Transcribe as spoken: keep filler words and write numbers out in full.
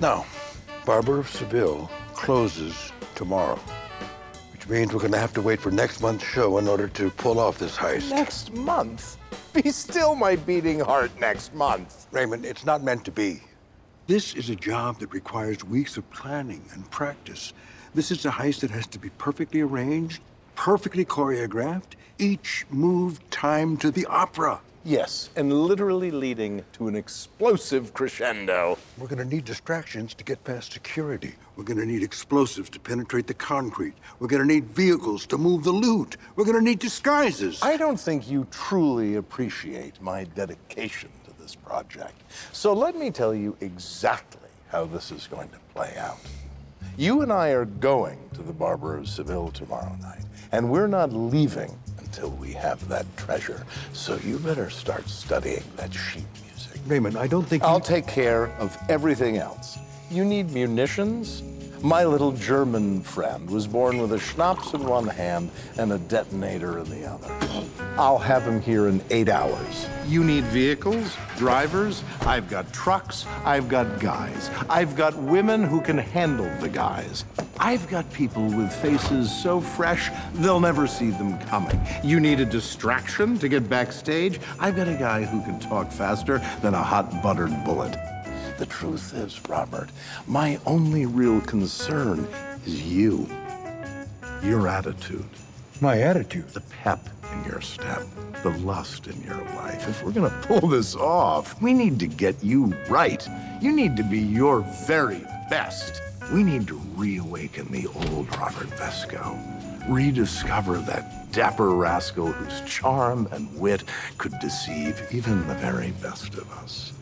Now, Barber of Seville closes tomorrow, which means we're going to have to wait for next month's show in order to pull off this heist. Next month? Be still my beating heart next month. Raymond, it's not meant to be. This is a job that requires weeks of planning and practice. This is a heist that has to be perfectly arranged, perfectly choreographed, each move timed to the opera. Yes, and literally leading to an explosive crescendo. We're going to need distractions to get past security. We're going to need explosives to penetrate the concrete. We're going to need vehicles to move the loot. We're going to need disguises. I don't think you truly appreciate my dedication to this project. So let me tell you exactly how this is going to play out. You and I are going to the Barber of Seville tomorrow night, and we're not leaving until we have that treasure. So you better start studying that sheet music. Raymond, I don't think... I'll you... take care of everything else. You need munitions? My little German friend was born with a schnapps in one hand and a detonator in the other. I'll have him here in eight hours. You need vehicles, drivers. I've got trucks. I've got guys. I've got women who can handle the guys. I've got people with faces so fresh, they'll never see them coming. You need a distraction to get backstage. I've got a guy who can talk faster than a hot buttered bullet. The truth is, Robert, my only real concern is you, your attitude. My attitude? The pep in your step, the lust in your life. If we're going to pull this off, we need to get you right. You need to be your very best. We need to reawaken the old Robert Vesco, rediscover that dapper rascal whose charm and wit could deceive even the very best of us.